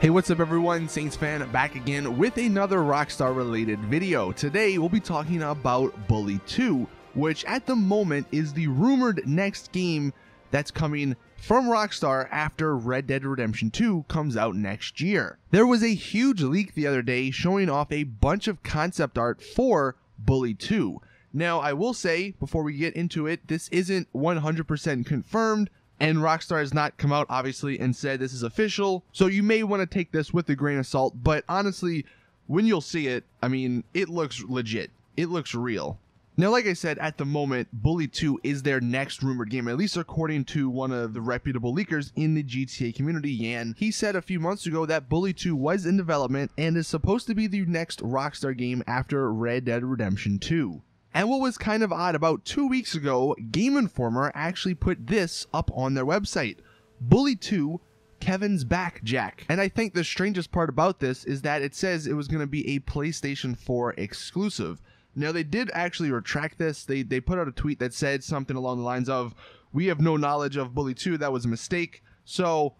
Hey, what's up everyone, Saints fan back again with another Rockstar related video. Today we'll be talking about Bully 2, which at the moment is the rumored next game that's coming from Rockstar after Red Dead Redemption 2 comes out next year. There was a huge leak the other day showing off a bunch of concept art for Bully 2. Now, I will say, before we get into it, this isn't 100% confirmed, and Rockstar has not come out, obviously, and said this is official, so you may want to take this with a grain of salt, but honestly, when you'll see it, I mean, it looks legit. It looks real. Now, like I said, at the moment, Bully 2 is their next rumored game, at least according to one of the reputable leakers in the GTA community, Yan. He said a few months ago that Bully 2 was in development and is supposed to be the next Rockstar game after Red Dead Redemption 2. And what was kind of odd, about 2 weeks ago, Game Informer actually put this up on their website: Bully 2, Kevin's Backjack. And I think the strangest part about this is that it says it was going to be a PlayStation 4 exclusive. Now, they did actually retract this. They put out a tweet that said something along the lines of, "We have no knowledge of Bully 2, that was a mistake." So,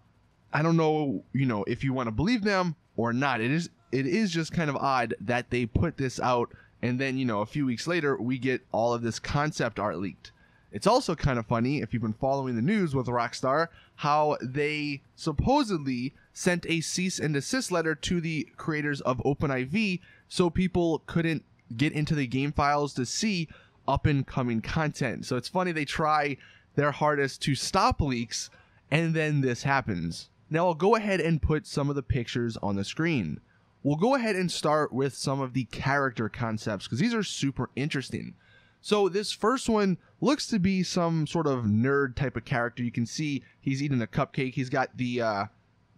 I don't know, you know, if you want to believe them or not. It is just kind of odd that they put this out, and then, you know, a few weeks later, we get all of this concept art leaked. It's also kind of funny, if you've been following the news with Rockstar, how they supposedly sent a cease and desist letter to the creators of OpenIV so people couldn't get into the game files to see up-and-coming content. So it's funny, they try their hardest to stop leaks, and then this happens. Now, I'll go ahead and put some of the pictures on the screen. We'll go ahead and start with some of the character concepts, because these are super interesting. So this first one looks to be some sort of nerd type of character. You can see he's eating a cupcake. He's got the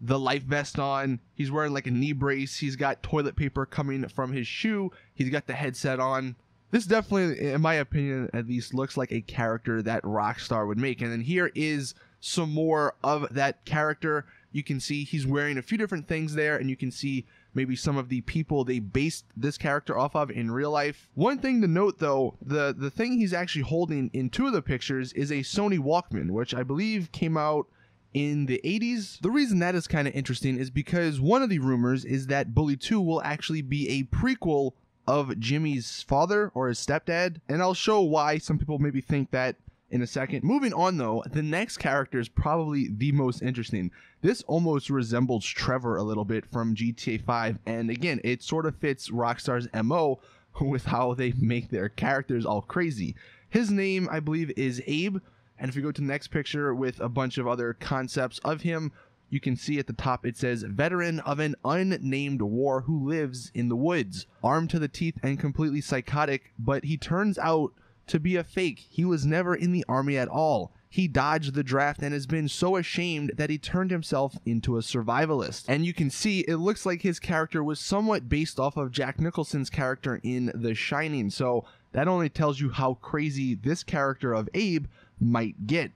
life vest on. He's wearing like a knee brace. He's got toilet paper coming from his shoe. He's got the headset on. This definitely, in my opinion at least, looks like a character that Rockstar would make. And then here is some more of that character. You can see he's wearing a few different things there, and you can see maybe some of the people they based this character off of in real life. One thing to note though, the thing he's actually holding in two of the pictures is a Sony Walkman, which I believe came out in the 80s. The reason that is kind of interesting is because one of the rumors is that Bully 2 will actually be a prequel of Jimmy's father or his stepdad, and I'll show why some people maybe think that in a second. Moving on though, the next character is probably the most interesting. This almost resembles Trevor a little bit from GTA 5, and again, it sort of fits Rockstar's MO with how they make their characters all crazy. His name, I believe, is Abe, and if you go to the next picture with a bunch of other concepts of him, you can see at the top it says, "Veteran of an unnamed war who lives in the woods, armed to the teeth and completely psychotic, but he turns out to be a fake. He was never in the army at all. He dodged the draft and has been so ashamed that he turned himself into a survivalist." And you can see it looks like his character was somewhat based off of Jack Nicholson's character in The Shining, so that only tells you how crazy this character of Abe might get.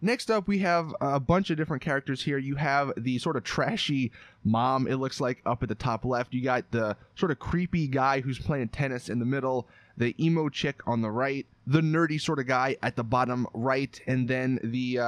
Next up, we have a bunch of different characters here. You have the sort of trashy mom, it looks like, up at the top left. You got the sort of creepy guy who's playing tennis in the middle, the emo chick on the right, the nerdy sort of guy at the bottom right, and then the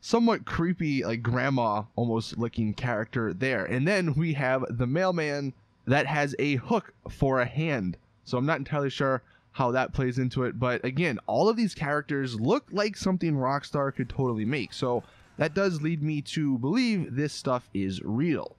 somewhat creepy, like grandma almost looking character there. And then we have the mailman that has a hook for a hand. So I'm not entirely sure how that plays into it, but again, all of these characters look like something Rockstar could totally make. So that does lead me to believe this stuff is real.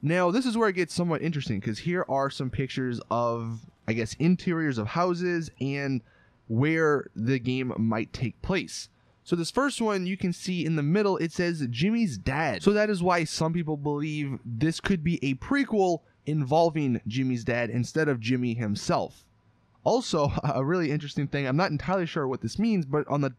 Now, this is where it gets somewhat interesting, because here are some pictures of, I guess, interiors of houses and where the game might take place. So this first one, you can see in the middle, it says Jimmy's dad. So that is why some people believe this could be a prequel involving Jimmy's dad instead of Jimmy himself. Also, a really interesting thing, I'm not entirely sure what this means, but on the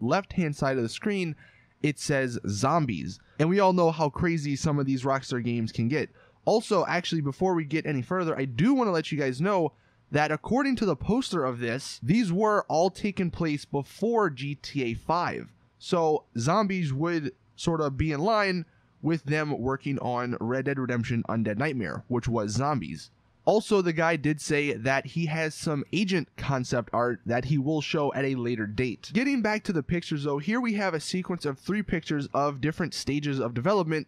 left-hand side of the screen, it says zombies. And we all know how crazy some of these Rockstar games can get. Also, actually, before we get any further, I do want to let you guys know that according to the poster of this, these were all taking place before GTA 5. So zombies would sort of be in line with them working on Red Dead Redemption Undead Nightmare, which was zombies. Also, the guy did say that he has some agent concept art that he will show at a later date. Getting back to the pictures though, here we have a sequence of three pictures of different stages of development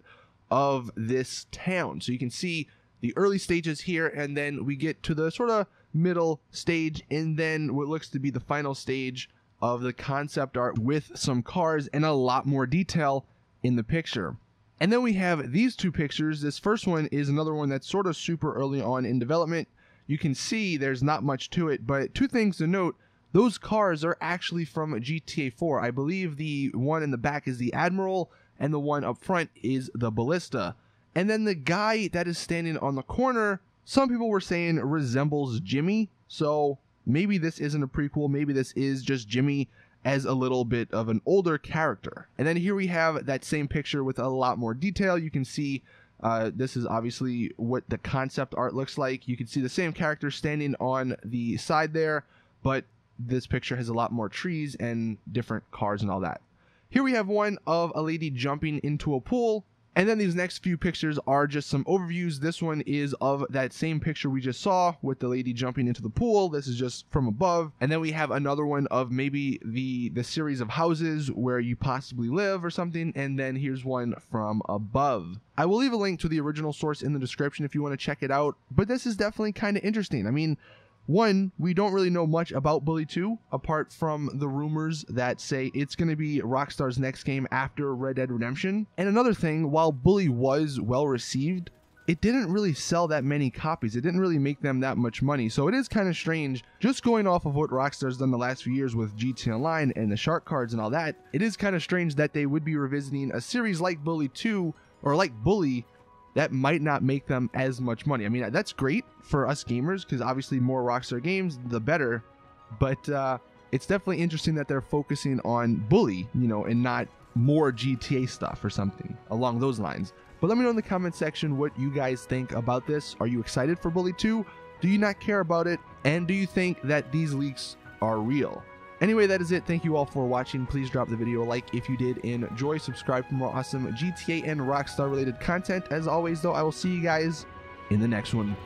of this town. So you can see the early stages here, and then we get to the sort of middle stage, and then what looks to be the final stage of the concept art with some cars and a lot more detail in the picture. And then we have these two pictures. This first one is another one that's sort of super early on in development. You can see there's not much to it, but two things to note. Those cars are actually from GTA 4. I believe the one in the back is the Admiral, and the one up front is the Ballista. And then the guy that is standing on the corner, some people were saying resembles Jimmy. So maybe this isn't a prequel. Maybe this is just Jimmy as a little bit of an older character. And then here we have that same picture with a lot more detail. You can see this is obviously what the concept art looks like. You can see the same character standing on the side there, but this picture has a lot more trees and different cars and all that. Here we have one of a lady jumping into a pool. And then these next few pictures are just some overviews. This one is of that same picture we just saw with the lady jumping into the pool. This is just from above. And then we have another one of maybe the series of houses where you possibly live or something. And then here's one from above. I will leave a link to the original source in the description if you want to check it out. But this is definitely kind of interesting. I mean, one, we don't really know much about Bully 2 apart from the rumors that say it's going to be Rockstar's next game after Red Dead Redemption. And another thing, while Bully was well received, it didn't really sell that many copies. It didn't really make them that much money. So it is kind of strange, just going off of what Rockstar's done the last few years with GTA Online and the Shark Cards and all that, it is kind of strange that they would be revisiting a series like Bully 2 or like Bully that might not make them as much money. I mean, that's great for us gamers because obviously more Rockstar games, the better. But it's definitely interesting that they're focusing on Bully, you know, and not more GTA stuff or something along those lines. But let me know in the comment section what you guys think about this. Are you excited for Bully 2? Do you not care about it? And do you think that these leaks are real? Anyway, that is it. Thank you all for watching. Please drop the video a like if you did enjoy. Subscribe for more awesome GTA and Rockstar related content. As always, though, I will see you guys in the next one.